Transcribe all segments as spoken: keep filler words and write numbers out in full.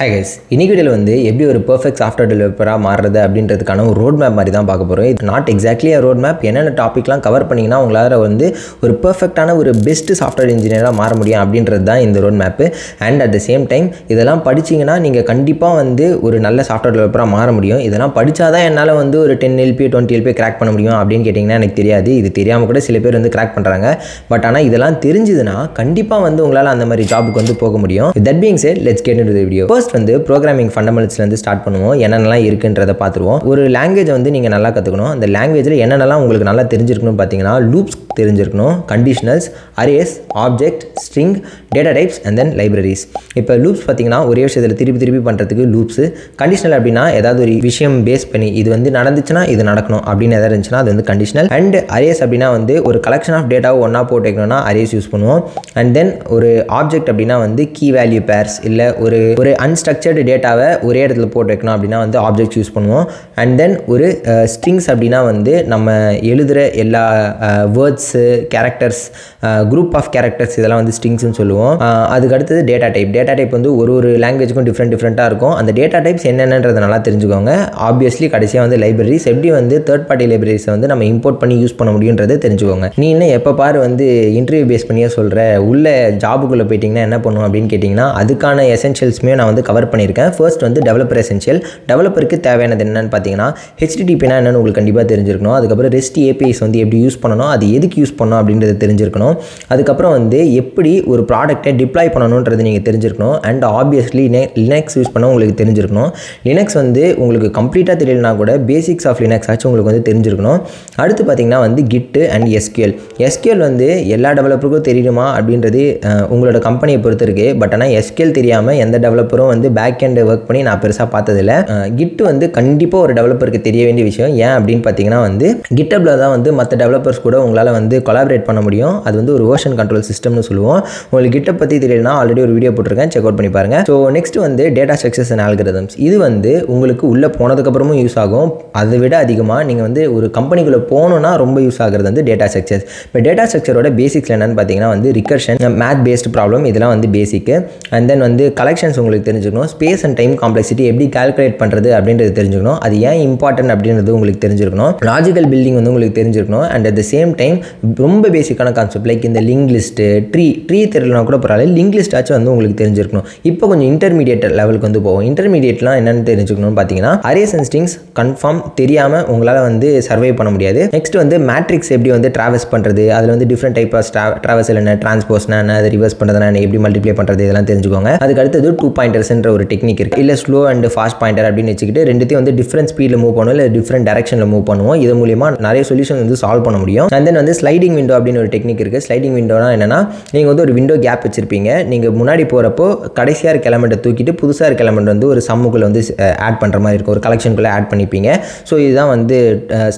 Hi guys, இன்னைக்கு வீடியோவில் வந்து எப்படி ஒரு பெர்ஃபெக்ட் சாஃப்ட்வேர் டெவலப்பராக மாறுறது அப்படின்றதுக்கான ஒரு ரோட் மேப் மாதிரி தான் பார்க்க போகிறோம். இது not exactly a road map. என்னென்ன டாப்பிக்லாம் கவர் பண்ணிங்கன்னா உங்களால் வந்து ஒரு பெர்ஃபெக்டான ஒரு பெஸ்ட் சாஃப்ட்வேர் இன்ஜினியராக மாற முடியும் அப்படின்றது தான் இந்த road map. And at the same time இதெல்லாம் படிச்சிங்கன்னா நீங்கள் கண்டிப்பாக வந்து ஒரு நல்ல சாஃப்ட்வேர் டெவலப்பராக மாற முடியும். இதெல்லாம் படித்தா தான் என்னால் வந்து ஒரு ten LP twenty LP crack பண்ண முடியும் அப்படின்னு கேட்டிங்கன்னா எனக்கு தெரியாது. இது தெரியாமல் கூட சில பேர் வந்து கிராக் பண்ணுறாங்க. பட் ஆனால் இதெல்லாம் தெரிஞ்சுதுன்னா கண்டிப்பாக வந்து உங்களால் அந்த மாதிரி ஜாபுக்கு வந்து போக முடியும். That being said, let's get into the video. First வந்து ப்ரோக்ராமிங் ஃபண்டமெண்டல்ஸ்லேருந்து ஸ்டார்ட் பண்ணுவோம். என்னென்னலாம் இருக்குன்றதை பார்த்துருவோம். ஒரு லாங்குவேஜை வந்து நீங்கள் நல்லா கற்றுக்கணும். அந்த லாங்குவேஜில் என்னென்னலாம் உங்களுக்கு நல்லா தெரிஞ்சிருக்கணும்னு பார்த்தீங்கன்னா லூப்ஸ் தெரிஞ்சிருக்கணும், conditionals, arrays, object, string, data types and then libraries. இப்போ லூப்ஸ் பார்த்தீங்கன்னா ஒரே விஷயத்தில் திருப்பி திருப்பி பண்ணுறதுக்கு லூப்ஸு. கண்டிஷனல் அப்படின்னா ஏதாவது ஒரு விஷயம் பேஸ் பண்ணி இது வந்து நடந்துச்சுன்னா இது நடக்கணும் அப்படின்னு எதாவது இருந்துச்சுன்னா அது வந்து கண்டிஷனல். அண்ட் அரேஸ் அப்படின்னா வந்து ஒரு கலெக்ஷன் ஆஃப் டேட்டாவை ஒன்றா போட்டு வைக்கணும்னா அரேஸ் யூஸ் பண்ணுவோம். அண்ட் தென் ஒரு ஆப்ஜெக்ட் அப்படின்னா வந்து கீ வேல்யூ பேர்ஸ் இல்லை ஒரு ஒரு அன்ஸ்ட்ரக்சர்டு டேட்டாவை ஒரே இடத்துல போட்டு வைக்கணும் அப்படின்னா வந்து ஆப்ஜெக்ட்ஸ் யூஸ் பண்ணுவோம். அண்ட் தென் ஒரு ஸ்ட்ரிங்ஸ் அப்படின்னா வந்து நம்ம எழுதுகிற எல்லா words, characters, group of characters இதெல்லாம் வந்து ஸ்ட்ரிங்ஸ்ன்னு சொல்லுவோம். அதுக்கடுத்தது டேட்டா டைப். டேட்டா டைப் வந்து ஒரு ஒரு லாங்குவேஜுக்கும் டிஃப்ரெண்ட் டிஃப்ரெண்ட்டாக இருக்கும். அந்த டேட்டா டைப்ஸ் என்னென்னன்றதை நல்லா தெரிஞ்சுக்கோங்க. ஆப்வியஸ்லி கடைசியாக வந்து லைப்ரரிஸ், எப்படி வந்து தேர்ட் பார்ட்டி லைப்ரரிஸை வந்து நம்ம இம்போர்ட் பண்ணி யூஸ் பண்ண முடியுன்றது தெரிஞ்சுக்கோங்க. நீ இன்னும் எப்போ பார் வந்து இன்டர்வியூ பேஸ் பண்ணியே சொல்கிற, உள்ள ஜாபுக்குள்ளே போயிட்டிங்கன்னா என்ன பண்ணுவோம் அப்படின்னு கேட்டிங்கன்னா அதுக்கான எசென்ஷியல்ஸுமே நான் வந்து கவர் பண்ணியிருக்கேன். ஃபர்ஸ்ட் வந்து டெவலப்பர் எசென்ஷியல். டெவலப்பருக்கு தேவையானது என்னென்னு பார்த்தீங்கன்னா ஹெச்டிடிபினா என்னென்னு உங்களுக்கு கண்டிப்பாக தெரிஞ்சிருக்கணும். அதுக்கப்புறம் ரெஸ்ட் ஏபிஐஸ் வந்து எப்படி யூஸ் பண்ணணும், அது எதுக்கு யூஸ் பண்ணணும் அப்படின்றது தெரிஞ்சிருக்கணும். அதுக்கப்புறம் வந்து எப்படி ஒரு ப்ராடக்ட்டை டிப்ளாய் பண்ணணுன்றது நீங்கள் தெரிஞ்சிருக்கணும். அண்ட் ஆப்வியஸ்லி லினக்ஸ் யூஸ் பண்ண உங்களுக்கு தெரிஞ்சிருக்கணும். லினக்ஸ் வந்து உங்களுக்கு கம்ப்ளீட்டாக தெரியலனா கூட பேசிக்ஸ் ஆஃப் லினக்ஸ் ஆச்சு உங்களுக்கு வந்து தெரிஞ்சிருக்கணும். அடுத்து பார்த்தீங்கன்னா வந்து கிட்டு அண்ட் எஸ்கியூஎல். எஸ்கியூஎல் வந்து எல்லா டெவலப்பருக்கும் தெரியுமா அப்படின்றது உங்களோட கம்பெனியை பொறுத்து இருக்குது. பட் ஆனால் எஸ்கியூஎல் தெரியாமல் எந்த டெவலப்பரும் வந்து பேக் எண்ட் ஒர்க் பண்ணி நான் பெருசாக பார்த்ததில்லை. கிட் வந்து கண்டிப்பாக ஒரு டெவலப்பருக்கு தெரிய வேண்டிய விஷயம். ஏன் அப்படின்னு பார்த்தீங்கன்னா வந்து கிட்டப்பில் தான் வந்து மற்ற டெவலப்பர்ஸ் கூட உங்களால் வந்து கொலாபரேட் பண்ண முடியும். அது வந்து ஒரு வெர்ஷன் கண்ட்ரோல் சிஸ்டம்னு சொல்லுவோம். உங்களுக்கு கிட்ட பற்றி தெரியலனா ஆல்ரெடி ஒரு வீடியோ போட்டிருக்கேன், செக் அவுட் பண்ணி பாருங்கள். ஸோ நெக்ஸ்ட் வந்து டேட்டா ஸ்ட்ரக்சர்ஸ் அண்ட் ஆல்கிரிதம்ஸ். இது வந்து உங்களுக்கு உள்ளே போனதுக்கப்புறமும் யூஸ் ஆகும். அதை விட அதிகமாக நீங்கள் வந்து ஒரு கம்பெனிக்குள்ளே போகணுன்னா ரொம்ப யூஸ் ஆகிறது வந்து டேட்டா ஸ்ட்ரக்சர்ஸ். இப்போ டேட்டா ஸ்ட்ரக்சரோட பேசிக்ஸ் என்னென்னு பார்த்தீங்கன்னா வந்து ரிகர்ஷன், மேத் பேஸ்டு ப்ராப்ளம் இதெல்லாம் வந்து பேசிக்கு. அண்ட் தென் வந்து கலெக்ஷன்ஸ் உங்களுக்கு தெரிஞ்சுக்கணும். ஸ்பேஸ் அண்ட் டைம் காம்ப்ளெக்சிட்டி எப்படி கால்குலேட் பண்ணுறது அப்படின்றது தெரிஞ்சுக்கணும். அது ஏன் இம்பார்ட்டன்ட் அப்படின்றது உங்களுக்கு தெரிஞ்சிருக்கணும். லாஜிக்கல் பில்டிங் வந்து உங்களுக்கு தெரிஞ்சிருக்கணும். And at the same time ரொம்ப பேசிக்கான கான்செப்ட் லைக் இந்த லிங்க் லிஸ்ட்டு, ட்ரீ ட்ரீ தெரியலனா கூட பரவாயில்ல, லிங்க் லிஸ்ட் ஆச்சும் வந்து உங்களுக்கு தெரிஞ்சிருக்கணும். இப்போ கொஞ்சம் இன்டர்மீடியேட் லெவலுக்கு வந்து போவோம். இன்டர்மீடியேட்லாம் என்னென்னு தெரிஞ்சுக்கணும்னு பார்த்தீங்கன்னா அரேஸ் அண்ட் ஸ்ட்ரிங்ஸ் கன்ஃபார்ம் தெரியாமல் உங்களால் வந்து சர்வே பண்ண முடியாது. நெக்ஸ்ட் வந்து மேட்ரிக்ஸ் எப்படி வந்து ட்ராவல்ஸ் பண்ணுறது, அதில் வந்து டிஃப்ரெண்ட் டைப் ஆஃப் ட்ராவல்ஸில் என்ன, டிரான்ஸ்போஸ்னா என்ன, அதை ரிவர்ஸ் பண்ணுறதுனா என்ன, எப்படி மல்டிப்ளை பண்ணுறது இதெல்லாம் தெரிஞ்சுக்கோங்க. அதுக்கு அடுத்தது டூ பாயிண்டர்ஸ்ன்ற ஒரு டெக்னிக் இருக்குது. இல்லை ஸ்லோ அண்ட் ஃபாஸ்ட் பாயிண்டர் அப்படின்னு வச்சுக்கிட்டு ரெண்டுத்தையும் வந்து டிஃப்ரெண்ட் ஸ்பீடில் மூவ் பண்ணுவோம், இல்லை டிஃப்ரெண்ட் டேரக்ஷனில் மூவ் பண்ணுவோம். இது மூலியமாக நிறைய சொல்யூஷன் வந்து சால்வ் பண்ண முடியும். அண்ட் தென் வந்து ஸ்லைடிங் விண்டோ அப்படின்னு ஒரு டெக்னிக் இருக்குது. ஸ்லைடிங் விண்டோனா என்னன்னா நீங்கள் வந்து ஒரு விண்டோ கேப் வச்சிருப்பீங்க. நீங்கள் முன்னாடி போகிறப்போ கடைசியாக இருக்க எலமெண்ட்டை தூக்கிட்டு புதுசாக இருக்க எலமெண்ட் வந்து ஒரு சம்முக்குள்ளே வந்து ஆட் பண்ணுற மாதிரி இருக்கும், ஒரு கலெக்ஷனுக்குள்ளே ஆட் பண்ணிப்பீங்க. ஸோ இதுதான் வந்து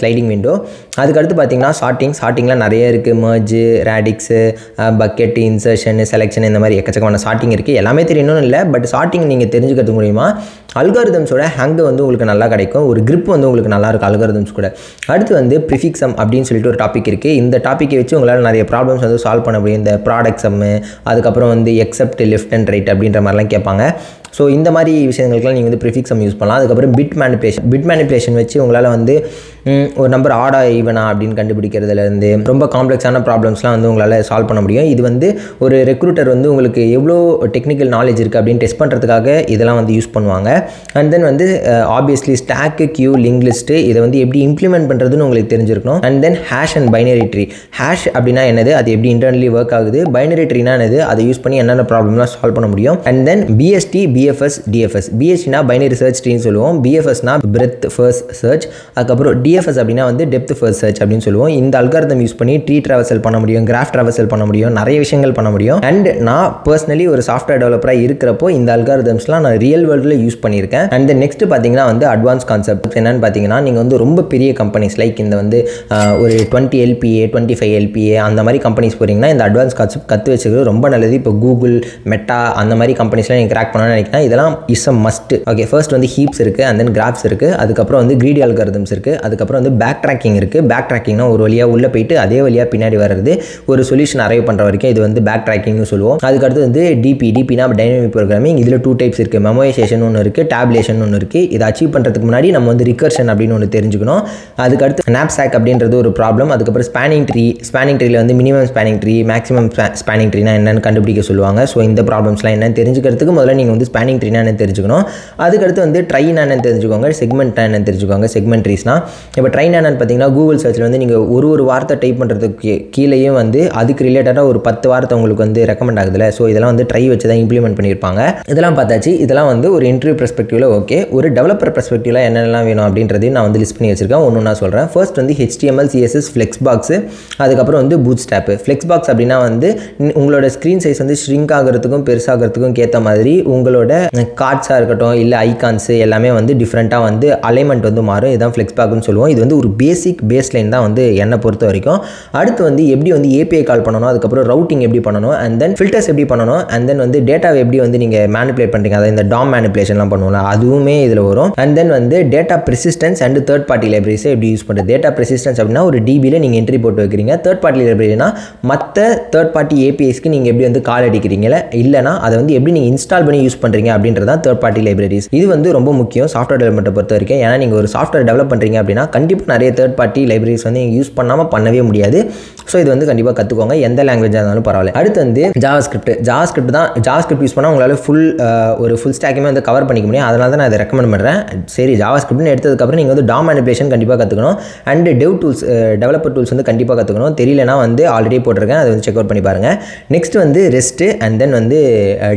ஸ்லைடிங் விண்டோ. அதுக்கடுத்து பார்த்தீங்கன்னா சார்ட்டிங். சார்ட்டிங்லாம் நிறைய இருக்குது. Merge, radix, bucket, insertion, selection, இந்த மாதிரி எக்கச்சக்கமான சார்ட்டிங் இருக்குது. எல்லாமே தெரியணும்னு இல்லை, பட் சார்ட்டிங் நீங்கள் தெரிஞ்சுக்கிறது மூலிமா அல்காரிதம்ஸோட ஹேங்கை வந்து உங்களுக்கு நல்லா கிடைக்கும். ஒரு grip வந்து உங்களுக்கு நல்லா இருக்கும் அல்காரிதம்ஸ் கூட. அடுத்து வந்து ப்ரிஃபிக்ஸ் சம் அப்படின்னு சொல்லிட்டு ஒரு டாபிக் இருக்குது. இந்த டாப்பிக்கை வச்சு உங்களால் நிறைய ப்ராப்ளம்ஸ் வந்து சால்வ் பண்ண முடியும். இந்த ப்ராடக்ட் சம்மு, அதுக்கப்புறம் வந்து எக்ஸப்ட் லெஃப்ட் அண்ட் ரைட் அப்படின்ற மாதிரிலாம் கேட்பாங்க. ஸோ இந்த மாதிரி விஷயங்களுக்குலாம் நீங்கள் வந்து ப்ரிஃபிக்ஸ் சம் யூஸ் பண்ணலாம். அதுக்கப்புறம் பிட் மேனிபுலேஷன். பிட் மேனிபுலேஷன் வச்சு உங்களால் வந்து ஒரு நம்பர் ஆடா ஈவனா அப்படின்னு கண்டுபிடிக்கிறதுலேருந்து ரொம்ப காம்ப்ளெக்ஸான ப்ராப்ளம்ஸ்லாம் வந்து உங்களால் சால்வ் பண்ண முடியும். இது வந்து ஒரு ரெக்ரூட்டர் வந்து உங்களுக்கு எவ்வளோ டெக்னிக்கல் நாலேஜ் இருக்குது அப்படின்னு டெஸ்ட் பண்ணுறதுக்காக இதெல்லாம் வந்து யூஸ் பண்ணுவாங்க. அண்ட் தென் வந்து obviously stack, queue, link list இதை வந்து எப்படி இம்ப்ளிமெண்ட் பண்ணுறதுன்னு உங்களுக்கு தெரிஞ்சிருக்கணும். And then hash and binary tree. Hash அப்படின்னா என்னது, அது எப்படி இன்டர்னலி ஒர்க் ஆகுது, பைனரி ட்ரீனா என்னது, அதை யூஸ் பண்ணி என்னென்ன ப்ராப்ளம்லாம் சால்வ் பண்ண முடியும். And then BST, BFS, DFS. பிஎஸ்டினா பைனரி சர்ச் ட்ரீன்னு சொல்லுவோம், பிஎஃப்எஸ்னா பிரெத் ஃபர்ஸ்ட் சர்ச், அதுக்கப்புறம் டிஎஃப்எஸ் அப்படின்னா வந்து டெப்த் ஃபர்ஸ்ட் சர்ச் அப்படின்னு சொல்லுவோம். இந்த அல்காரிதம் யூஸ் பண்ணி ட்ரீ ட்ராவல்சல் பண்ண முடியும், கிராஃப் ட்ராவல்சல் பண்ண முடியும், நிறைய விஷயங்கள் பண்ண முடியும். அண்ட் நான் பர்சனலி ஒரு சாஃப்ட்வேர் டெவலப்பராக இருக்கிறப்போ இந்த அல்காரிதம்ஸ்லாம் நான் ரியல் வேர்ல்டில் யூஸ் பண்ணியிருக்கேன். அண்ட் தென் நெக்ஸ்ட் பார்த்தீங்கன்னா வந்து அட்வான்ஸ் கான்செப்ட் என்னன்னு பார்த்தீங்கன்னா நீங்கள் வந்து ரொம்ப பெரிய கம்பெனிஸ் லைக் இந்த வந்து ஒரு twenty LPA, twenty five LPA அந்த மாதிரி கம்பெனிஸ் போகிறீங்கன்னா இந்த அட்வான்ஸ் கான்செப்ட் கற்று வச்சுக்கிறது ரொம்ப நல்லது. இப்போ கூகுள், மெட்டா அந்த மாதிரி கம்பெனிஸ்லாம் நீங்கள் கிராக் பண்ணணும்னு நினைக்கிறேன். இதெல்லாம் is a must. Okay, first வந்து ஹீப்ஸ் இருக்குது, அண்ட் தென் கிராஃப்ஸ் இருக்குது, அதுக்கப்புறம் வந்து கிரீடி அல்காரிதம்ஸ் இருக்குது, அதுக்கு அதுக்கப்புறம் வந்து பேக் ட்ராக்கிங் இருக்குது. பேக் ட்ராக்கிங்னா ஒரு வழியாக உள்ளே போயிட்டு அதே வழியாக பின்னாடி வர்றது ஒரு சொல்யூஷன் அரைவ் பண்ணுற வரைக்கும் இது வந்து பேக் ட்ராக்கிங்னு சொல்லுவோம். அதுக்கடுத்து வந்து டிபி டிபினா டைனமிக் ப்ரோக்ராமிங். இதில் டூ டைப்ஸ் இருக்குது, மெமோரைசேஷன் ஒன்று இருக்குது, டேபுலேஷன் ஒன்று இருக்குது. இதை அச்சீவ் பண்ணுறதுக்கு முன்னாடி நம்ம வந்து ரிகர்ஷன் அப்படின்னு ஒன்று தெரிஞ்சுக்கணும். அதுக்கடுத்து நாப்சாக் அப்படின்றது ஒரு ப்ராப்ளம். அதுக்கப்புறம் ஸ்பேனிங் ட்ரீ ஸ்பேனிங் ட்ரீயில் வந்து minimum spanning tree maximum spanning ட்ரீனா என்னென்னு கண்டுபிடிக்க சொல்லுவாங்க. ஸோ இந்த ப்ராப்ளம்ஸ்லாம் என்னென்னு தெரிஞ்சுக்கிறதுக்கு முதல்ல நீங்கள் வந்து ஸ்பேனிங் ட்ரீனா என்னென்னு தெரிஞ்சுக்கணும். அதுக்கடுத்து வந்து ட்ரைனா என்னென்னு தெரிஞ்சுக்கோங்க, செக்மெண்ட்னா என்னென்னு தெரிஞ்சுக்கோங்க, செக்மெண்ட் ட்ரீஸ்னா. இப்போ ட்ரைனா என்னென்னு பார்த்தீங்கன்னா கூகுள் சர்ச்சில் வந்து நீங்கள் ஒரு ஒரு வார்த்தை டைப் பண்ணுறதுக்கு கீழேயும் வந்து அதுக்கு ரிலேட்டடாக ஒரு பத்து வார்த்தை உங்களுக்கு வந்து ரெக்கமெண்ட் ஆகுதுல்ல. ஸோ இதெல்லாம் வந்து ட்ரை வச்சு தான் இம்ப்ளிமெண்ட் பண்ணியிருப்பாங்க. இதெல்லாம் பார்த்தாச்சு. இதெல்லாம் வந்து ஒரு இன்டர்வியூ பெர்ஸ்பெக்டிவில் ஓகே. ஒரு டெவலப்பர் பெர்ஸ்பெக்டிவில் என்னென்னலாம் வேணும் அப்படின்றதையும் நான் வந்து லிஸ்ட் பண்ணி வச்சிருக்கேன். ஒன்று நான் சொல்கிறேன். ஃபர்ஸ்ட் வந்து H T M L, C S S, flex box, அதுக்கப்புறம் வந்து பூட் ஸ்டாப்பு. ஃப்ளெக்ஸ் பாக்ஸ் அப்படின்னா வந்து உங்களோட ஸ்க்ரீன் சைஸ் வந்து ஷ்ரிங்க் ஆகிறதுக்கும் பெருசாகிறதுக்கும் ஏற்ற மாதிரி உங்களோட கார்ட்ஸாக இருக்கட்டும் இல்லை ஐகான்ஸு எல்லாமே வந்து டிஃப்ரெண்ட்டாக வந்து அலைன்மெண்ட் வந்து மாறும். இதுதான் ஃப்ளெக்ஸ் பாக்ஸ்னு சொல்லுவோம். இது வந்து ஒரு பேசிக் பேஸ் லைன் தான் வந்து என்னை பொறுத்த வரைக்கும். அடுத்து வந்து எப்படி வந்து ஏபிஐ கால் பண்ணணும், அதுக்கப்புறம் ரவுட்டிங் எப்படி பண்ணணும், அண்ட் தென் ஃபில்டர்ஸ் எப்படி பண்ணணும், அண்ட் தென் வந்து டேட்டாவை எப்படி வந்து நீங்கள் மேனிபுலேட் பண்ணுறீங்க, அதாவது இந்த டாம் மேனிபுலேஷன்லாம் பண்ணுவோம்ல அதுவுமே இதில் வரும். அண்ட் தென் வந்து data persistence and third party லைப்ரரிஸை எப்படி யூஸ் பண்ணுறது. டேட்டா ப்ரிசிஸ்டன்ஸ் அப்படின்னா ஒரு டிபியில் நீங்கள் என்ட்ரி போட்டு வைக்கிறீங்க. தேர்ட் பார்ட்டி லைப்ரரினா மற்ற தேர்ட் பார்ட்டி ஏபிஐஸ்க்கு நீங்கள் எப்படி வந்து கால் அடிக்கிறீங்களா இல்லைனா அதை வந்து எப்படி நீங்கள் இன்ஸ்டால் பண்ணி யூஸ் பண்ணுறீங்க அப்படின்றதான் தேர்ட் பார்ட்டி லைப்ரரிஸ். இது வந்து ரொம்ப முக்கியம் சாஃப்ட்வேர் டெவலப்மெண்ட்டை பொறுத்த வரைக்கும். ஏன்னா நீங்கள் ஒரு சாஃப்ட்வேர் டெவலப் பண்ணுறீங்க அப்படின்னா கண்டிப்பாக நிறைய தேர்ட் பார்ட்டி லைப்ரரிஸ் வந்து நீங்கள் யூஸ் பண்ணாமல் பண்ணவே முடியாது. ஸோ இது வந்து கண்டிப்பாக கற்றுக்கோங்க, எந்த லாங்குவேஜாக இருந்தாலும் பரவாயில்ல. அடுத்து வந்து ஜாவாஸ்கிரிப்ட். ஜாவாஸ்கிரிப்ட் தான் ஜாவாஸ்கிரிப்ட் யூஸ் பண்ணால் உங்களால் ஃபுல் ஒரு ஃபுல் ஸ்டாக்குமே வந்து கவர் பண்ணிக்க முடியும். அதனால தான் நான் இதை ரெக்கமெண்ட் பண்ணுறேன். சரி, ஜாவாஸ்கிரிப்ட்னு எடுத்ததுக்கப்புறம் நீங்கள் வந்து டாம் மேனிபுலேஷன் கண்டிப்பாக கற்றுக்கணும் and dev tools developer tools வந்து கண்டிப்பாக கற்றுக்கணும். தெரியலனா வந்து ஆல்ரெடி போட்டிருக்கேன், அதை வந்து செக் அவுட் பண்ணி பாருங்கள். நெக்ஸ்ட் வந்து ரெஸ்ட் அண்ட் தென் வந்து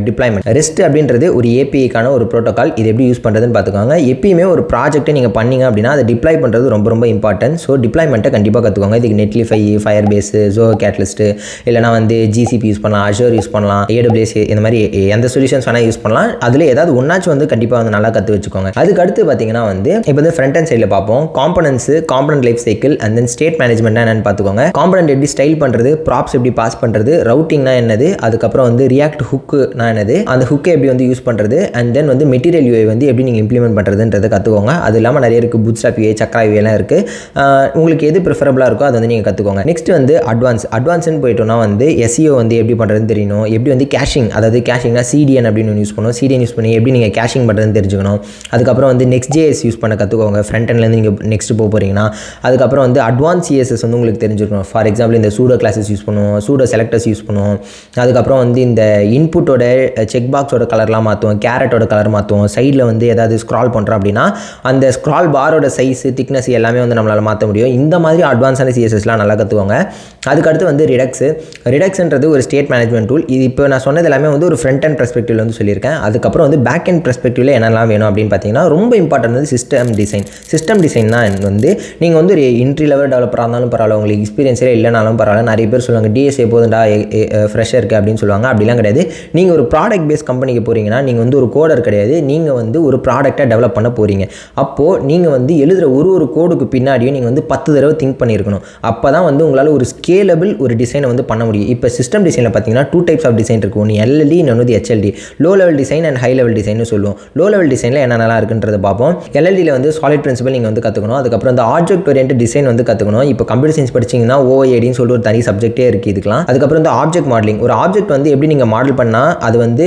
டிப்ளாய்மெண்ட். ரெஸ்ட் அப்படின்றது ஒரு ஏபிஐக்கான ஒரு ப்ரோட்டோக்கால். இது எப்படி யூஸ் பண்ணுறதுன்னு பார்த்துக்கோங்க. எப்பயுமே ஒரு ப்ராஜெக்ட்டை நீங்கள் பண்ணிங்க அப்படின்னா அதை டிப்ளாய் பண்ணுறது ரொம்ப ரொம்ப இம்பார்ட்டன்ட். ஸோ டிப்ளாய்மெண்ட்டை கண்டிப்பாக கற்றுக்கோங்க. இதுக்கு நெட்லிஃபை, ஃபயர் பேஸு, ஜோ கேட்லிஸ்ட்டு, இல்லைனா வந்து ஜிசிபி யூஸ் பண்ணலாம், அஷோர் யூஸ் பண்ணலாம், ஏடபிள்யூஎஸ், இந்த மாதிரி எந்த சொல்யூஷன்ஸ் வேணால் யூஸ் பண்ணலாம். அதில் ஏதாவது ஒன்றாச்சும் வந்து கண்டிப்பாக வந்து நல்லா கற்று வச்சுக்கோங்க. அதுக்கடுத்து பார்த்தீங்கன்னா வந்து இப்போ வந்து ஃப்ரண்ட் அண்ட் சைடில் பார்ப்போம். Components, component life cycle and then state மேனேஜ்மெண்ட்னா என்னென்னு பார்த்துக்கோங்க. காம்பனன்ட் எப்படி ஸ்டைல் பண்ணுறது, ப்ராப்ஸ் எப்படி பாஸ் பண்ணுறது, ரவுட்டிங்னா என்னது, அதுக்கப்புறம் வந்து ரியாக்ட் ஹுக்குனா என்னது, அந்த ஹுக்கை எப்படி வந்து யூஸ் பண்ணுறது, அண்ட் தென் வந்து மெட்டீரியல் யூஐ வந்து எப்படி நீங்கள் இம்ப்ளிமெண்ட் பண்ணுறதுன்றதை கற்றுக்கோங்க. அது இல்லாமல் நிறைய இருக்குது, பூட்ஸ்ட்ராப் யூஐ, சக்ரா யூஐலாம் இருக்குது. உங்களுக்கு எது ப்ரிஃபரபுளாக இருக்கோ அதை வந்து நீங்கள் கற்றுக்கோங்க. நெக்ஸ்ட் வந்து அட்வான்ஸ். அட்வான்ஸ்னு போயிட்டோம்னா வந்து எஸ்இஓ வந்து எப்படி பண்ணுறதுன்னு தெரியணும், எப்படி வந்து கேஷிங், அதாவது கேஷிங்னா சிடிஎன் அப்படின்னு ஒன்று யூஸ் பண்ணணும். சிடிஎன் யூஸ் பண்ணி எப்படி நீங்கள் கேஷிங் பண்ணுறதுன்னு தெரிஞ்சுக்கணும். அதுக்கப்புறம் வந்து நெக்ஸ்ட் ஜேஎஸ் யூஸ் பண்ண கற்றுக்கோங்க. ஃப்ரண்ட் எண்ட்லேருந்து நீங்கள் நெக்ஸ்ட் போக போகிறீங்கன்னா அதுக்கப்புறம் வந்து அட்வான்ஸ் சிஎஸ்எஸ் வந்து உங்களுக்கு தெரிஞ்சுக்கணும். ஃபார் எக்ஸாம்பிள் இந்த சூடோ கிளாஸஸ் யூஸ் பண்ணுவோம், சூடோ செலக்டர்ஸ் யூஸ் பண்ணுவோம். அதுக்கப்புறம் வந்து இந்த இன்புட்டோட செக் பாக்ஸோட கலர்லாம் மாற்றுவோம், கேரட்டோட கலர் மாற்றுவோம். சைடில் வந்து ஏதாவது ஸ்க்ரால் பண்ணுறோம் அப்படின்னா அந்த ஸ்க்ரால் பாரோட சைஸு, திக்னஸ் எல்லாமே வந்து நம்மளால் மாற்ற முடியும். இந்த மாதிரி அட்வான்ஸான சிஎஸ்எஸ்லாம் நல்லா கற்றுக்கோங்க. அதுக்கடுத்து வந்து ரிடக்ஸு. ரிடக்ஸ்ன்றது ஒரு ஸ்டேட் மேனேஜ்மெண்ட் டூல். இது இப்போ நான் சொன்னது எல்லாமே வந்து ஒரு ஃப்ரண்ட் அண்ட் பெர்ஸ்பெக்டிவ்ல வந்து சொல்லியிருக்கேன். அதுக்கப்புறம் வந்து பேக் அண்ட் பெர்ஸ்பெக்டிவ்ல என்னெல்லாம் வேணும் அப்படின்னு பார்த்தீங்கன்னா ரொம்ப இம்பார்ட்டன்ட் வந்து சிஸ்டம் டிசைன். சிஸ்டம் டிசைன் தான் வந்து நீங்கள் வந்து ஒரு இன்ட்ரி லெவல் டெவலப்பராக இருந்தாலும் பரவாயில்ல, உங்களுக்கு எக்ஸ்பீரியன்ஸே இல்லைனாலும் பரவாயில்ல. நிறைய பேர் சொல்லுவாங்க டிஎஸ்ஏ போதுண்டா ஃப்ரெஷ்ஷாக இருக்குது அப்படின்னு சொல்லுவாங்க. அப்படிலாம் கிடையாது. நீங்கள் ஒரு ப்ராடக்ட் பேஸ் கம்பெனிக்கு போகிறீங்கன்னா நீங்கள் வந்து ஒரு கோடர் கிடையாது, நீங்கள் வந்து ஒரு ப்ராடக்டாக டெவலப் பண்ண போகிறீங்க. அப்போது நீங்கள் வந்து எழுதுகிற ஒரு ஒரு கோடுக்கு பின்னாடியும் நீங்கள் வந்து பத்து தடவை திங்க் பண்ணியிருக்கணும். அப்போ தான் வந்து உங்களால் ஒரு ஸ்கேலபிள் ஒரு டிசைனை வந்து பண்ண முடியும். இப்போ சிஸ்டம் டிசைனில் பார்த்தீங்கன்னா டூ டைப்ஸ் ஆஃப் டிசைன் இருக்கும். ஒன்று எல்எல்டி, இன்னொன்று வந்து HLD, low level design and high level டிசைன்னு சொல்லுவோம். லோ லெவல் டிசைனில் என்னென்னலாம் இருக்குன்றதை பார்ப்போம். எல்எல்டியில் வந்து சாலிட் பிரின்சிபல் நீங்கள் வந்து கற்றுக்கணும். அதுக்கப்புறம் அந்த ஆப்ஜெக்ட் ஓரியன்ட் டிசைன் வந்து கற்றுக்கணும். இப்போ கம்ப்யூட்டர் சயின்ஸ் படிச்சிங்கன்னா ஓஏடின்னு சொல்லி ஒரு தனி சப்ஜெக்டே இருக்குது இதுக்கெலாம். அதுக்கப்புறம் இந்த ஆப்ஜெக்ட் மாடலிங், ஒரு ஆப்ஜெக்ட் வந்து எப்படி நீங்கள் மாடல் பண்ணால் அது வந்து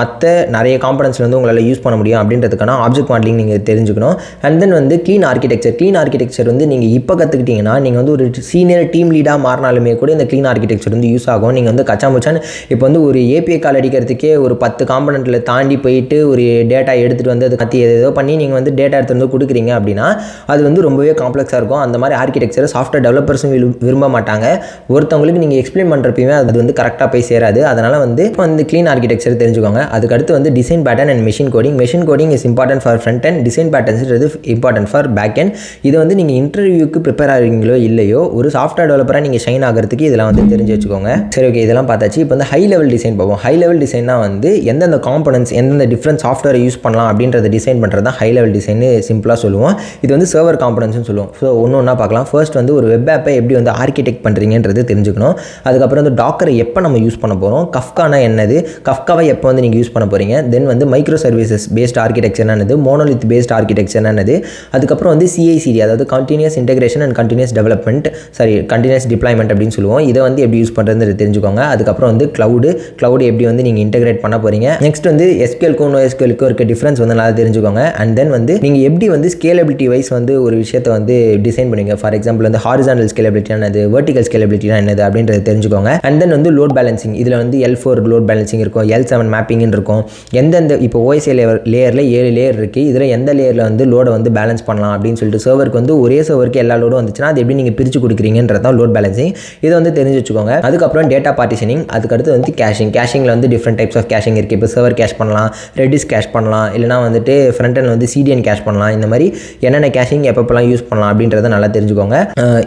மற்ற நிறைய காம்பனன்ட்ஸில் வந்து உங்களால் யூஸ் பண்ண முடியும் அப்படின்றதுக்கான ஆப்ஜெக்ட் மாடலிங் நீங்கள் தெரிஞ்சுக்கணும். அண்ட் தென் வந்து க்ளீன் ஆர்கிடெக்சர். க்ளீன் ஆர்கிடெக்சர் வந்து நீங்கள் இப்போ கற்றுக்கிட்டிங்கன்னா நீங்கள் வந்து ஒரு சீனியர் டீம் லீடாக மாறினாலுமே கூட இந்த க்ளீன் ஆர்கிடெக்சர் வந்து யூஸ் ஆகும். நீங்கள் வந்து கச்சாமுச்சான்னு இப்போ வந்து ஒரு ஏபிஐ கால் அடிக்கிறதுக்கே ஒரு பத்து காம்பனெண்ட்டில் தாண்டி போயிட்டு ஒரு டேட்டா எடுத்துகிட்டு வந்து அது கத்தி ஏதோ பண்ணி நீங்கள் வந்து டேட்டா எடுத்துகிட்டு வந்து கொடுக்குறீங்க அப்படின்னா அது வந்து ரொம்பவே காம்ப்ளெக்ஸாக இருக்கும். அந்த மாதிரி ஆர்கிடெக்சரை சாஃப்ட்வேர் டெவலப்பர்ஸும் விரும்ப மாட்டாங்க. ஒருத்தவங்களுக்கு நீங்கள் எக்ஸ்பிளைன் பண்ணுறப்பயுமே அது வந்து கரெக்டாக போய் சேராது. அதனால் வந்து இப்போ வந்து க்ளீன் ஆர்கிடெக்சர் தெரிஞ்சுக்கோங்க. அதுக்கடுத்து வந்து design pattern and machine coding. Machine coding is important for front end, design பேட்டர்ன்ஸ்ன்றது இம்பார்ட்டன்ட் ஃபார் பேக் அண்ட். இது வந்து நீங்கள் இன்டர்வியூக்கு ப்ரிப்பேர் ஆகிறீங்களோ இல்லையோ ஒரு சாஃப்ட்வேர் டெவலப்பராக நீங்கள் ஷைன் ஆகிறதுக்கு இதெல்லாம் வந்து தெரிஞ்சு வச்சுக்கோங்க. சரி, ஓகே, இதெல்லாம் பார்த்தாச்சு. இப்போ வந்து ஹை லெவல் டிசைன் பார்ப்போம். ஹை லெவல் டிசைன்னா வந்து எந்தெந்த காம்பனன்ட்ஸ் எந்தெந்த டிஃப்ரெண்ட் சாஃப்ட்வேரை யூஸ் பண்ணலாம் அப்படின்றத டிசைன் பண்ணுறது தான் ஹை லெவல் டிசைன்னு சிம்பிளாக சொல்லுவோம். இது வந்து சர்வர் காம்பனன்ட்ஸ்னு சொல்லுவோம். ஸோ ஒன்று ஒன்றா பார்க்கலாம். ஃபர்ஸ்ட் வந்து ஒரு வெப் ஆப்பை எப்படி வந்து ஆர்கிடெக்ட் பண்ணுறீங்கன்றது தெரிஞ்சுக்கணும். அதுக்கப்புறம் வந்து டாக்கரை எப்போ நம்ம யூஸ் பண்ண போகிறோம், கஃப்கானா என்னது, கஃப்காவை எப்போ வந்து நீங்கள் யூஸ் பண்ண போகிறீங்க, தென் வந்து மைக்ரோ சர்வீசஸ் பேஸ்ட் ஆர்கிடெக்சர் என்னது, மோனோலித் பேஸ்ட் ஆர்கிடெக்சர் என்னது, அதுக்கப்புறம் வந்து சிஐசிடி அதாவது continuous integration and continuous development sorry continuous deployment அப்படின்னு சொல்லுவோம். இதை வந்து எப்படி யூஸ் பண்ணுறதுன்னு தெரிஞ்சுக்கோங்க. அதுக்கப்புறம் வந்து க்ளவுடு க்ளவுடு எப்படி வந்து நீங்கள் இன்டெகிரேட் பண்ண போகிறீங்க. நெக்ஸ்ட் வந்து எஸ்கியூஎல்க்கும் நோ எஸ்கியூஎல்க்கும் இருக்க டிஃப்ரென்ஸ் வந்து நல்லா தெரிஞ்சுக்கோங்க. அண்ட் தென் வந்து நீங்கள் எப்படி வந்து ஸ்கேலபிலிட்டி வைஸ் வந்து ஒரு விஷயத்தை வந்து டிசைன் பண்ணுவீங்க. ஃபார் எக்ஸாம்பிள் வந்து ஹாரிசான்டல் ஸ்கேலபிலிட்டியானது, வெர்டிகல் ஸ்கேலபிலிட்டினா என்னது அப்படின்றத தெரிஞ்சுக்கோங்க. அண்ட் தென் வந்து லோட் பேலன்சிங், இதில் வந்து எல் ஃபோர் லோட் பேலன்சிங் இருக்கும், எல் செவன் மேப்பிங்னு இருக்கும். எந்தெந்த இப்போ ஓஎஸ்ஏ லேயர் லேயரில் ஏழு லேயர் இருக்குது, இதில் எந்த லேயரில் வந்து லோடை வந்து பேலன்ஸ் பண்ணலாம் அப்படின்னு சொல்லிட்டு சர்வருக்கு வந்து ஒரே சர்வருக்கு எல்லா லோடும் வந்துச்சுன்னா அது எப்படி நீங்கள் பிரித்து கொடுக்குறீங்கன்றதான் லோட் பேலன்சிங். இதை வந்து தெரிஞ்சு வச்சுக்கோங்க. அதுக்கப்புறம் டேட்டா பார்ட்டிஷனிங், அதுக்கடுத்து வந்து கேஷிங். கேஷிங்கில் வந்து டிஃப்ரெண்ட் டைப்ஸ் ஆஃப் கேஷிங் இருக்குது. இப்போ சர்வர் கேஷ் பண்ணலாம், ரெடிஸ் கேஷ் பண்ணலாம், இல்லைனா வந்துட்டு ஃப்ரண்ட் எண்ட் வந்து சிடிஎன் கேஷ் பண்ணலாம். இந்த மாதிரி என்னென்ன கேஷிங் எப்பப்பெல்லாம் யூஸ் பண்ணலாம் அப்படின்றத நல்லா தெரிஞ்சுக்கோங்க.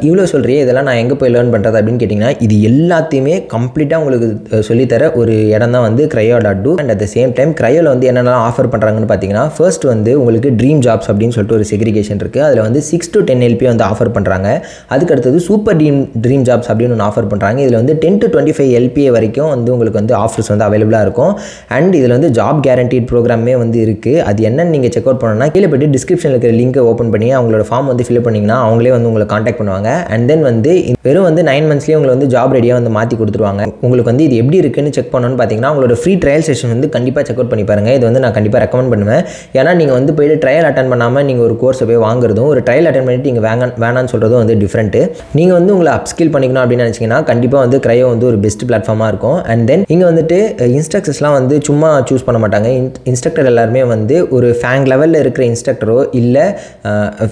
இவ்வளோ சொல்கிறீ, இதெல்லாம் நான் எங்கே போய் லேர்ன் பண்ணுறது அப்படின்னு கேட்டிங்கன்னா இது எல்லாத்தையுமே கம்ப்ளீட்டாக உங்களுக்கு சொல்லித்தர ஒரு இடம் தான் வந்து Crio dot do. And at the same time க்ரையோவில் வந்து என்னென்னலாம் ஆஃபர் பண்ணுறாங்கன்னு பார்த்தீங்கன்னா, ஃபர்ஸ்ட் வந்து உங்களுக்கு ட்ரீம் ஜாப்ஸ் அப்படின்னு சொல்லிட்டு ஒரு செக்ரிகேஷன் இருக்குது. அதில் வந்து சிக்ஸ் டு டென் எல்பி வந்து ஆஃபர் பண்ணுறாங்க. அதுக்கடுத்தது சூப்பர் ட்ரீம் ட்ரீம் ஜாப்ஸ் அப்படின்னு ஒன்று ஆஃபர் பண்ணுறாங்க. இதில் வந்து ten to twenty five LPA வரைக்கும் வந்து உங்களுக்கு வந்து ஆஃபர்ஸ் வந்து அவைலபிளாக இருக்கும். அண்ட் இதில் வந்து ஜாப் கேரண்டீட் ப்ரோக்ராமே வந்து இருக்குது. அது என்னென்னு நீங்கள் செக் அவுட் பண்ணணும்னா கீழே போய்ட்டு டிஸ்கிரிப்ஷனில் இருக்கிற லிங்க்கை ஓப்பன் பண்ணி அவங்களோட ஃபார்ம் வந்து ஃபில் பண்ணிங்கன்னா அவங்களே வந்து உங்களை காண்டாக்ட் பண்ணுவாங்க. அண்ட் தென் வந்து வெறும் வந்து நைன் மந்த்ஸ்லேயே உங்களை வந்து ஜாப் ரெடியாக வந்து மாற்றி கொடுத்துருவாங்க. உங்களுக்கு வந்து இது எப்படி இருக்குன்னு செக் பண்ணணும்னு பார்த்தீங்கன்னா அவங்களோட ஃப்ரீ ட்ரையல் செஷன் வந்து கண்டிப்பாக செக் அவுட் பண்ணி பாருங்கள். இது வந்து நான் கண்டிப்பாக ரெக்கமெண்ட் பண்ணுவேன். ஏன்னா நீங்கள் வந்து போய்ட்டு ட்ரையல் அட்டன் பண்ணாமல் நீங்கள் ஒரு கோர்ஸை போய் வாங்குறதும் ஒரு ட்ரையல் அட்டன் பண்ணிட்டு நீங்கள் வேணாம் வேணான்னு சொல்கிறதும் வந்து டிஃப்ரெண்ட்டு. நீங்கள் வந்து உங்களை அப்ஸ்கில் பண்ணிக்கணும் அப்படின்னு நினச்சிங்கன்னா கண்டிப்பாக வந்து க்ரையோ வந்து ஒரு பெஸ்ட் பிளாட்ஃபார்மாக இருக்கும். அண்ட் தென் இங்கே வந்துட்டு இன்ஸ்ட்ரக்டர்ஸ்லாம் வந்து சும்மா சூஸ் பண்ண மாட்டாங்க. இன்ஸ்ட்ரக்டர் எல்லாருமே வந்து ஒரு ஃபேங் லெவலில் இருக்கிற இன்ஸ்ட்ரக்டரோ இல்லை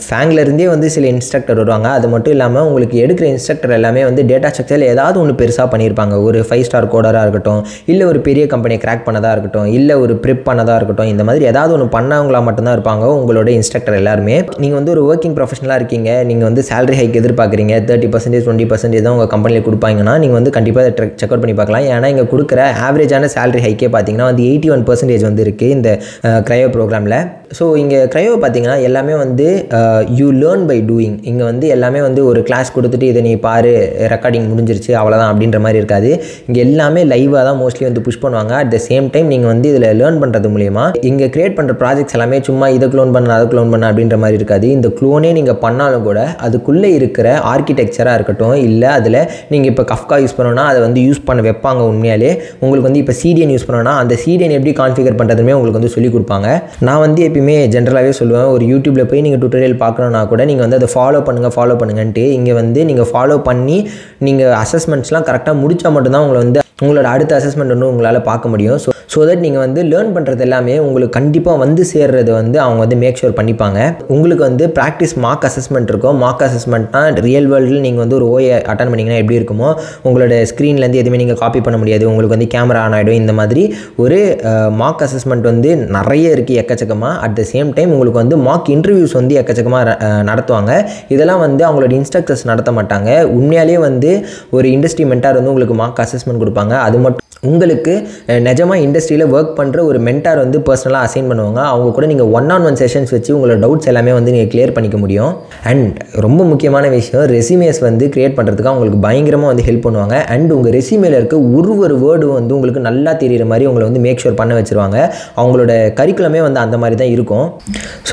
ஃபேங்லேருந்தே வந்து சில இன்ஸ்ட்ரக்டர் வருவாங்க. அது மட்டும் இல்லாமல் உங்களுக்கு எடுக்கிற இன்ஸ்ட்ரக்டர் எல்லாமே வந்து டேட்டா ஸ்ட்ரக்சரில் ஏதாவது ஒன்று பெருசாக பண்ணியிருப்பாங்க. ஒரு ஃபைவ் ஸ்டார் கோடராக இருக்கட்டும், இல்லை ஒரு பெரிய கம்பெனியை கிராக் பண்ணதாக இருக்கட்டும், இல்லை ஒரு ப்ரிப் பண்ணதாக இருக்கட்டும், இந்த மாதிரி ஏதாவது ஒன்று பண்ணவங்களா மட்டும்தான் இருப்பாங்க உங்களோட இன்ஸ்ட்ரக்டர் எல்லாருமே. நீங்கள் வந்து ஒரு ஒர்க்கிங் ப்ரொஃபஷனலாக இருக்கீங்க, நீங்கள் வந்து சேலரி ஹைக் எதிர்பார்க்குறீங்க, தேர்ட்டி பர்சன்டேஜ் டுவெண்ட்டி பர்சன்டேஜ் தான் உங்கள் கம்பெனியில் கொடுப்பாங்கன்னா நீங்கள் வந்து கண்டிப்பாக அதை செக் அவுட் பண்ணி பார்க்கலாம். ஏன்னா இங்கே கொடுக்குற ஆவரேஜான சேலரி ஹைக்கே பார்த்தீங்கன்னா வந்து எயிட்டி ஒன் பர்சன்டேஜ் வந்து இருக்குது இந்த க்ரையோ ப்ரோக்ராமில். ஸோ இங்கே க்ரையோ பார்த்தீங்கன்னா எல்லாமே வந்து யூ லேர்ன் பை டூயிங். இங்கே வந்து எல்லாமே வந்து ஒரு கிளாஸ் கொடுத்துட்டு இதை நீ பாரு ரெக்கார்டிங் முடிஞ்சிருச்சு அவ்வளோதான் அப்படின்ற மாதிரி இருக்காது. இங்கே எல்லாமே லைவாக தான் மோஸ்ட்லி வந்து புஷ் பண்ணுவாங்க. அட் த சேம் டைம் நீங்கள் வந்து இதில் லேர்ன் பண்ணுறது மூலிமா இங்கே க்ரியேட் பண்ணுற ப்ராஜெக்ட்ஸ் எல்லாமே சும்மா இதை க்ளோன் பண்ண அதை க்ளோன் பண்ண அப்படின்ற மாதிரி இருக்காது. இந்த க்ளோனே நீங்கள் பண்ணாலும் கூட அதுக்குள்ளே இருக்கிற ஆர்கிடெக்சராக இருக்கட்டும், இல்லை அதில் நீங்கள் இப்போ கஃப்கா யூஸ் பண்ணோன்னா அதை வந்து யூஸ் பண்ண வைப்பாங்க. உண்மையாலே உங்களுக்கு வந்து இப்போ சிடிஎன் யூஸ் பண்ணோன்னா அந்த சிடிஎன் எப்படி கான்ஃபிகர் பண்ணுறதுமே உங்களுக்கு வந்து சொல்லிக் கொடுப்பாங்க. நான் வந்து எப்பயுமே ஜென்ரலாகவே சொல்லுவேன், ஒரு யூடியூப்பில் போய் நீங்கள் டுட்டோரியல் பார்க்கணுன்னா கூட நீங்கள் வந்து அதை ஃபாலோ பண்ணுங்கள் ஃபாலோ பண்ணுங்கன்ட்டு இங்கே வந்து நீங்கள் ஃபாலோ பண்ணி நீங்கள் அசஸ்மெண்ட்ஸ்லாம் கரெக்டாக முடித்தா மட்டும்தான் உங்களை வந்து உங்களோட அடுத்த அசஸ்மெண்ட் ஒன்று உங்களால் பார்க்க முடியும். ஸோ ஸோ தட் நீங்கள் வந்து லேர்ன் பண்ணுறது எல்லாமே உங்களுக்கு கண்டிப்பாக வந்து சேர்றது வந்து அவங்க வந்து மேக் ஷூர் பண்ணிப்பாங்க. உங்களுக்கு வந்து ப்ராக்டிஸ் மார்க் அசஸ்மெண்ட் இருக்கும். மார்க் அசஸ்மெண்ட்னா ரியல் வேர்ல்டில் நீங்கள் வந்து ஒரு ஓஏ அட்டன் பண்ணிங்கன்னா எப்படி இருக்குமோ, உங்களோட ஸ்க்ரீன்லேருந்து எதுவுமே நீங்கள் காப்பி பண்ண முடியாது, உங்களுக்கு வந்து கேமரா ஆன் ஆகிடும். இந்த மாதிரி ஒரு மார்க் அசஸ்மெண்ட் வந்து நிறைய இருக்குது எக்கச்சக்கமாக. அட் த சேம் டைம் உங்களுக்கு வந்து மார்க் இன்டர்வியூஸ் வந்து எக்கச்சக்கமாக நடத்துவாங்க. இதெல்லாம் வந்து அவங்களோட இன்ஸ்ட்ரக்டர்ஸ் நடத்த மாட்டாங்க. உண்மையாலே வந்து ஒரு இண்டஸ்ட்ரி மென்டார் வந்து உங்களுக்கு மார்க் அசஸ்மெண்ட் கொடுப்பாங்க. அது மட்டும் உங்களுக்கு நிஜமாக இண்டஸ்ட்ரியில் ஒர்க் பண்ணுற ஒரு மென்டார் வந்து பர்சனலாக அசைன் பண்ணுவாங்க. அவங்க கூட நீங்கள் ஒன் ஆன் ஒன் செஷன்ஸ் வச்சு உங்களோட டவுட்ஸ் எல்லாமே வந்து நீங்கள் கிளியர் பண்ணிக்க முடியும். அண்ட் ரொம்ப முக்கியமான விஷயம், ரெசியூமேஸ் வந்து கிரியேட் பண்ணுறதுக்கு அவங்களுக்கு பயங்கரமாக வந்து ஹெல்ப் பண்ணுவாங்க. அண்ட் உங்கள் ரெசியூமேல இருக்க ஒரு ஒரு வேர்டு வந்து உங்களுக்கு நல்லா தெரிகிற மாதிரி உங்களை வந்து மேக் ஷூர் பண்ண வச்சுருவாங்க. அவங்களோட கரிக்குலமே வந்து அந்த மாதிரி தான் இருக்கும்.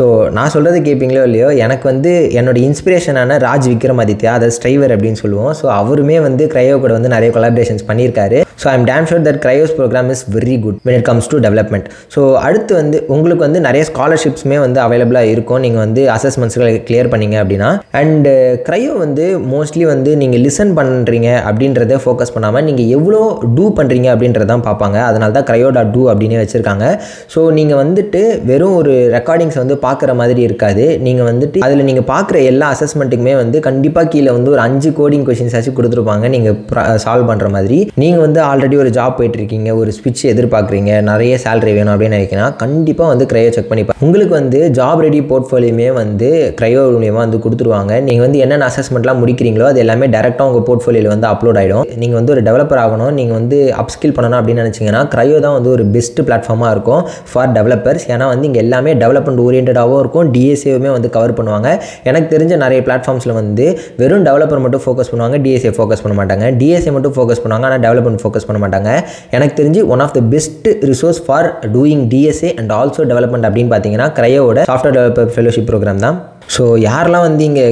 ஸோ நான் சொல்கிறது கேட்பீங்களோ இல்லையோ, எனக்கு வந்து என்னோட இன்ஸ்பிரேஷனான ராஜ் விக்ரமாதித்யா, அதாவது ஸ்ட்ரைவர் அப்படின்னு சொல்லுவோம். ஸோ அவருமே வந்து க்ரையோ கூட வந்து நிறைய கொலாபரேஷன்ஸ் பண்ணியிருக்காரு. So I am damn sure that Crio's program is very good when it comes to development. So அடுத்து வந்து உங்களுக்கு வந்து நிறைய ஸ்காலர்ஷிப்ஸுமே வந்து அவைலபிளாக இருக்கும். நீங்கள் வந்து அசஸ்மெண்ட்ஸுகளை கிளியர் பண்ணிங்க அப்படின்னா. அண்டு க்ரையோ வந்து மோஸ்ட்லி வந்து நீங்கள் லிசன் பண்ணுறீங்க அப்படின்றத ஃபோக்கஸ் பண்ணாமல் நீங்கள் எவ்வளோ டூ பண்ணுறீங்க அப்படின்றதான் பார்ப்பாங்க. அதனால தான் க்ரையோ டாட் டூ அப்படின்னே வச்சுருக்காங்க. ஸோ நீங்கள் வந்துட்டு வெறும் ஒரு ரெக்கார்டிங்ஸ் வந்து பார்க்குற மாதிரி இருக்காது. நீங்கள் வந்துட்டு அதில் நீங்கள் பார்க்குற எல்லா அசஸ்மெண்ட்டுக்குமே வந்து கண்டிப்பாக கீழே வந்து ஒரு அஞ்சு கோடிங் கொஷின்ஸ் ஆச்சு கொடுத்துருப்பாங்க. நீங்கள் சால்வ் பண்ணுற மாதிரி. நீங்கள் வந்து ஆல்ரெடி ஒரு ஜாப் ஜாப் போயிட்டுருக்கீங்க, ஒரு ஸ்விட்ச் எதிர்பார்க்குறீங்க, நிறைய சேலரி வேணும் அப்படின்னு நினைக்கிறேன்னா கண்டிப்பாக வந்து க்ரையோ செக் பண்ணி பாருங்க. உங்களுக்கு வந்து ஜாப் ரெடி போர்ட்ஃபோலியுமே வந்து க்ரையோ மூலியமாக வந்து கொடுத்துருவாங்க. நீங்கள் வந்து என்னென்ன அசஸ்மெண்ட்லாம் முடிக்கிறீங்களோ அது எல்லாமே டேரெக்டாக உங்கள் போர்ட்ஃபோலியோவில் வந்து அப்லோட் ஆகிடும். நீங்கள் வந்து ஒரு டெவலப்பர் ஆகணும், நீங்கள் வந்து அப்ஸ்கில் பண்ணணும் அப்படின்னு நினச்சிங்கன்னா க்ரையோ தான் வந்து ஒரு பெஸ்ட் பிளாட்ஃபார்மாக இருக்கும் ஃபார் டெவலப்பர்ஸ். ஏன்னா வந்து இங்கே எல்லாமே டெவலப்மெண்ட் ஓரியன்டாகவும் இருக்கும், டிஎஸ்ஏவுமே வந்து கவர் பண்ணுவாங்க. எனக்கு தெரிஞ்ச நிறைய பிளாட்ஃபார்ம்ஸில் வந்து வெறும் டெவலப்பர் மட்டும் ஃபோக்கஸ் பண்ணுவாங்க, டிஎஸ்ஏ ஃபோக்கஸ் பண்ண மாட்டாங்க, டிஎஸ்ஏ மட்டும் ஃபோக்கஸ் பண்ணுவாங்க ஆனால் டெவலப்மெண்ட் ஃபோக்கஸ் பண்ண மாட்டாங்க. எனக்கு தெரிஞ்சு one of the best resource for doing DSA and also development அப்படின்னு பார்த்தீங்கன்னா க்ரையோட சாஃப்ட்வேர் டெவலப்பர் ஃபெலோஷிப் ப்ரோக்ராம் தான். ஸோ யாரெல்லாம் வந்து இங்கே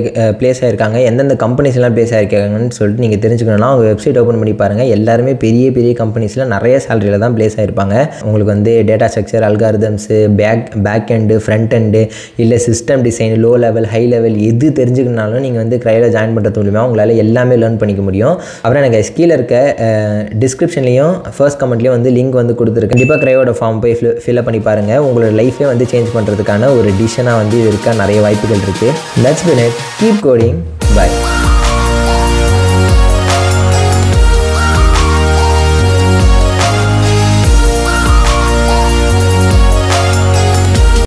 ப்ளேஸ் ஆகிருக்காங்க, எந்தெந்த கம்பெனிஸ்லாம் ப்ளேஸ் ஆகிருக்காங்கன்னு சொல்லிட்டு நீங்கள் தெரிஞ்சுக்கணும்னா அவங்க வெப்சைட் ஓப்பன் பண்ணி பாருங்கள். எல்லாருமே பெரிய பெரிய கம்பெனிஸில் நிறைய சேலரியில் தான் ப்ளேஸ் ஆகிருப்பாங்க. உங்களுக்கு வந்து data structure, algorithms, back back end, front end, இல்லை system design, low level high level எது தெரிஞ்சுக்கணும்னாலும் நீங்கள் வந்து க்ரையோவில் ஜாயின் பண்ணுறது மூலிமா உங்களால் எல்லாமே லேர்ன் பண்ணிக்க முடியும். அப்புறம் எனக்கு கீழே இருக்க டிஸ்கிரிப்ஷன்லேயும் ஃபர்ஸ்ட் கமெண்ட்லேயும் வந்து லிங்க் வந்து கொடுத்துருக்கேன். கண்டிப்பாக க்ரையோட ஃபார்ம் போய் ஃபில் ஃபில்அப் பண்ணி பாருங்கள். உங்களோட லைஃபே வந்து சேஞ்ச் பண்ணுறதுக்கான ஒரு டிசிஷனாக வந்து இருக்க நிறைய வாய்ப்புகள் இருக்குது. That's been it. Keep coding. Bye.